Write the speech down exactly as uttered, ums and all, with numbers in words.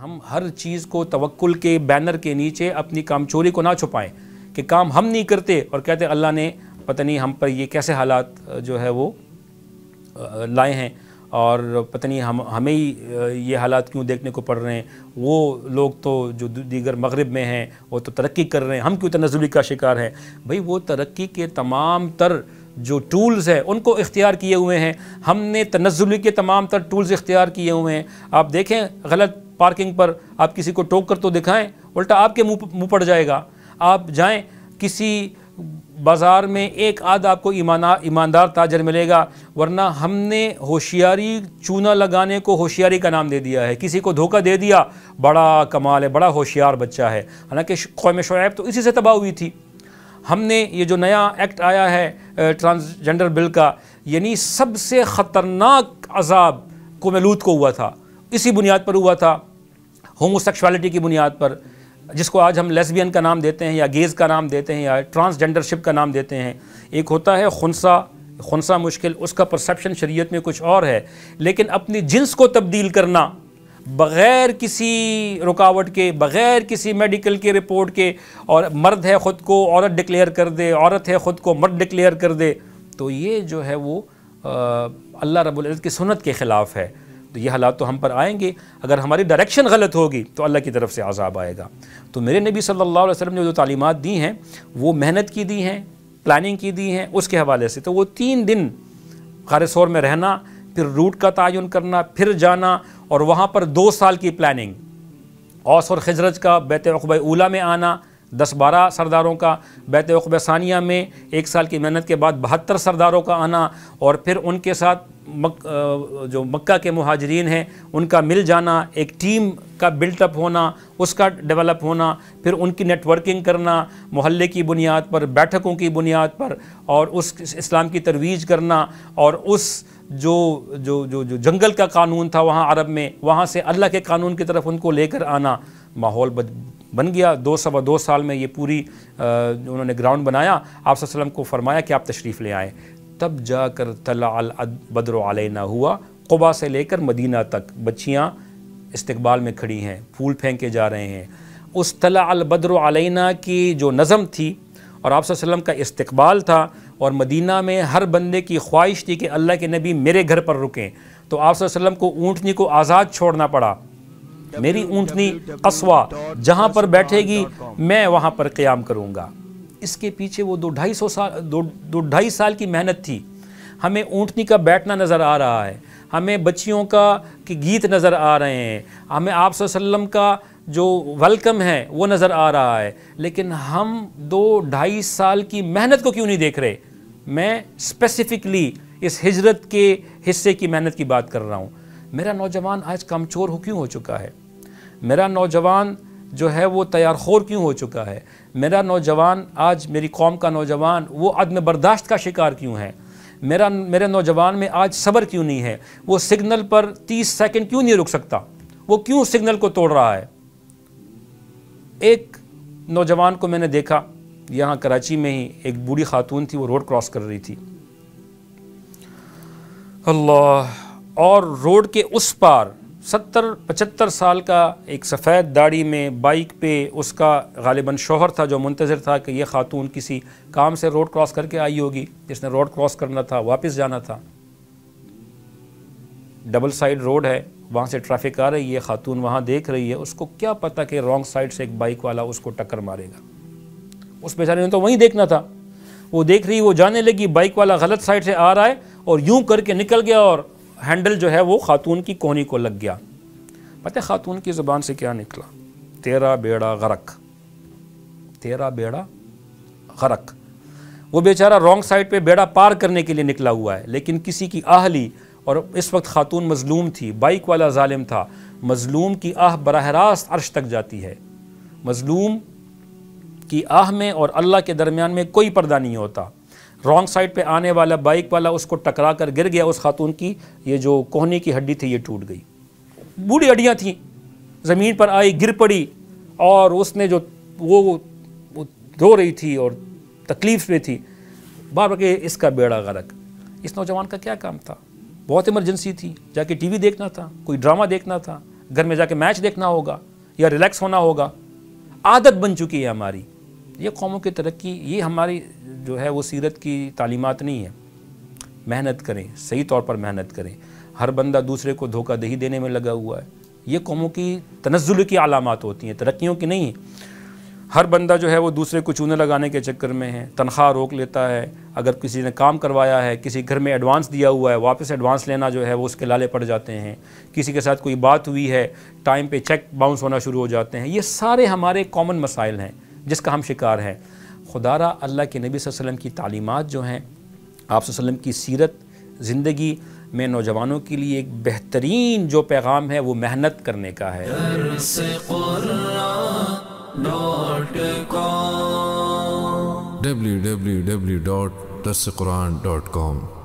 हम हर चीज़ को तवक्कुल के बैनर के नीचे अपनी कामचोरी को ना छुपाएं कि काम हम नहीं करते और कहते अल्लाह ने पता नहीं हम पर ये कैसे हालात जो है वो लाए हैं और पता नहीं हम हमें ही ये हालात क्यों देखने को पड़ रहे हैं। वो लोग तो जो दीगर मगरिब में हैं वो तो तरक्की कर रहे हैं, हम क्यों तनज़्ज़ुली का शिकार हैं। भाई वो तरक्की के तमाम तर जो टूल्स हैं उनको इख्तियार किए हुए हैं, हमने तनज़्ज़ुली के तमाम तर टूल्स इख्तियार किए हुए हैं। आप देखें गलत पार्किंग पर आप किसी को टोक कर तो दिखाएं, उल्टा आपके मुँह मुँह पड़ जाएगा। आप जाएं किसी बाज़ार में एक आध आपको ईमाना ईमानदार ताजर मिलेगा, वरना हमने होशियारी चूना लगाने को होशियारी का नाम दे दिया है। किसी को धोखा दे दिया, बड़ा कमाल है, बड़ा होशियार बच्चा है। हालांकि कौम शुएब तो इसी से तबाह हुई थी। हमने ये जो नया एक्ट आया है ट्रांसजेंडर बिल का, यानी सबसे ख़तरनाक अजाब कौम लूत को हुआ था, इसी बुनियाद पर हुआ था, होमोसेक्सुअलिटी की बुनियाद पर, जिसको आज हम लेस्बियन का नाम देते हैं या गेज़ का नाम देते हैं या ट्रांसजेंडरशिप का नाम देते हैं। एक होता है खुनसा, खुनसा मुश्किल, उसका परसेप्शन शरीयत में कुछ और है, लेकिन अपनी जिन्स को तब्दील करना बग़ैर किसी रुकावट के, बग़ैर किसी मेडिकल के रिपोर्ट के, और मर्द है ख़ुद को औरत डिक्लेयर कर दे, औरत है ख़ुद को मर्द डिक्लेयर कर दे, तो ये जो है वो अल्लाह रब्बुल इज़्ज़त की सुन्नत के ख़िलाफ़ है। तो ये हालात तो हम पर आएंगे। अगर हमारी डायरेक्शन गलत होगी तो अल्लाह की तरफ से आज़ाब आएगा। तो मेरे नबी सल्लल्लाहु अलैहि वसल्लम ने जो तालीमात दी हैं वो मेहनत की दी हैं, प्लानिंग की दी हैं, उसके हवाले से। तो वो तीन दिन खारसोर में रहना, फिर रूट का तयन करना, फिर जाना, और वहाँ पर दो साल की प्लानिंग, औस और खजरज का बैत उक़बा ऊला में आना, दस बारह सरदारों का, बैत उक़बा सानिया में एक साल की मेहनत के बाद बहत्तर सरदारों का आना, और फिर उनके साथ मक, जो मक्का के मुहाजरीन हैं उनका मिल जाना, एक टीम का बिल्टअप होना, उसका डेवलप होना, फिर उनकी नेटवर्किंग करना मोहल्ले की बुनियाद पर, बैठकों की बुनियाद पर, और उस इस्लाम की तरवीज करना, और उस जो जो जो जो जंगल का कानून था वहाँ अरब में, वहाँ से अल्लाह के कानून की तरफ उनको लेकर आना। माहौल बन गया। दो सवा दो साल में ये पूरी उन्होंने ग्राउंड बनाया। आप सल्लल्लाहु अलैहि वसल्लम को फरमाया कि आप तशरीफ़ ले आएँ, तब जाकर तला अल बद्र अलैना हुआ। कुबा से लेकर मदीना तक बच्चियाँ इस्तकबाल में खड़ी हैं, फूल फेंके जा रहे हैं। उस तला अल बद्र अलैना की जो नज़म थी और आप सल्लल्लाहु अलैहि वसल्लम का इस्तकबाल था, और मदीना में हर बंदे की ख्वाहिश थी कि अल्लाह के नबी मेरे घर पर रुकें, तो आप सल्लल्लाहु अलैहि वसल्लम को ऊँटनी को आज़ाद छोड़ना पड़ा। मेरी ऊँटनी कसवा जहाँ पर बैठेगी मैं वहाँ पर क़याम करूँगा। इसके पीछे वो दो ढाई सौ साल दो दो ढाई साल की मेहनत थी। हमें ऊँटनी का बैठना नज़र आ रहा है, हमें बच्चियों का के गीत नज़र आ रहे हैं, हमें आप सल्लल्लाहु अलैहि वसल्लम का जो वेलकम है वो नज़र आ रहा है, लेकिन हम दो ढाई साल की मेहनत को क्यों नहीं देख रहे। मैं स्पेसिफ़िकली इस हिजरत के हिस्से की मेहनत की बात कर रहा हूँ। मेरा नौजवान आज कमज़ोर हो क्यों हो चुका है, मेरा नौजवान जो है वो तैयारखोर क्यों हो चुका है, मेरा नौजवान आज, मेरी कौम का नौजवान वो अदम बर्दाश्त का शिकार क्यों है, मेरा मेरे नौजवान में आज सब्र क्यों नहीं है, वो सिग्नल पर तीस सेकंड क्यों नहीं रुक सकता, वो क्यों सिग्नल को तोड़ रहा है। एक नौजवान को मैंने देखा यहाँ कराची में ही, एक बूढ़ी खातून थी, वो रोड क्रॉस कर रही थी, अल्लाह, और रोड के उस पार सत्तर पचहत्तर साल का एक सफ़ेद दाढ़ी में बाइक पे उसका गालिबन शोहर था, जो मुंतज़र था कि यह खातून किसी काम से रोड क्रॉस करके आई होगी, जिसने रोड क्रॉस करना था, वापस जाना था। डबल साइड रोड है, वहाँ से ट्रैफिक आ रही है, खातून वहाँ देख रही है, उसको क्या पता कि रॉन्ग साइड से एक बाइक वाला उसको टक्कर मारेगा। उस बेचारे ने तो वहीं देखना था, वो देख रही, वो जाने लगी, बाइक वाला गलत साइड से आ रहा है और यूँ करके निकल गया और हैंडल जो है वो खातून की कोहनी को लग गया। पता है खातून की ज़ुबान से क्या निकला, तेरा बेड़ा गरक, तेरा बेड़ा गरक। वो बेचारा रॉन्ग साइड पे बेड़ा पार करने के लिए निकला हुआ है, लेकिन किसी की आह ली, और इस वक्त खातून मजलूम थी, बाइक वाला जालिम था। मजलूम की आह बराह रास्त अर्श तक जाती है। मजलूम की आह में और अल्लाह के दरमियान में कोई पर्दा नहीं होता। रॉन्ग साइड पे आने वाला बाइक वाला उसको टकरा कर गिर गया, उस खातून की ये जो कोहनी की हड्डी थी ये टूट गई, बूढ़ी हड्डियाँ थीं, ज़मीन पर आई, गिर पड़ी, और उसने जो वो, वो रो रही थी और तकलीफ में थी, बाप के इसका बेड़ा गरक। इस नौजवान का क्या काम था, बहुत इमरजेंसी थी, जाके टीवी देखना था, कोई ड्रामा देखना था, घर में जाके मैच देखना होगा या रिलैक्स होना होगा, आदत बन चुकी है हमारी। ये कौमों की तरक्की, ये हमारी जो है वो सीरत की तालीमात नहीं है। मेहनत करें, सही तौर पर मेहनत करें। हर बंदा दूसरे को धोखाधही देने में लगा हुआ है। ये कौमों की तनज़्ज़ुल की आलामात होती हैं, तरक्कियों की नहीं। हर बंदा जो है वो दूसरे को चूने लगाने के चक्कर में है, तनख्वाह रोक लेता है। अगर किसी ने काम करवाया है, किसी घर में एडवांस दिया हुआ है, वापस एडवांस लेना जो है वो उसके लाले पड़ जाते हैं। किसी के साथ कोई बात हुई है, टाइम पे चेक बाउंस होना शुरू हो जाते हैं। ये सारे हमारे कॉमन मसाइल हैं जिसका हम शिकार हैं। खुदारा अल्लाह के नबी वसल्लम की तालीमात जो हैं, आप वसल्लम की सीरत ज़िंदगी में नौजवानों के लिए एक बेहतरीन जो पैगाम है वो मेहनत करने का है। W W W dot Dars Quran dot com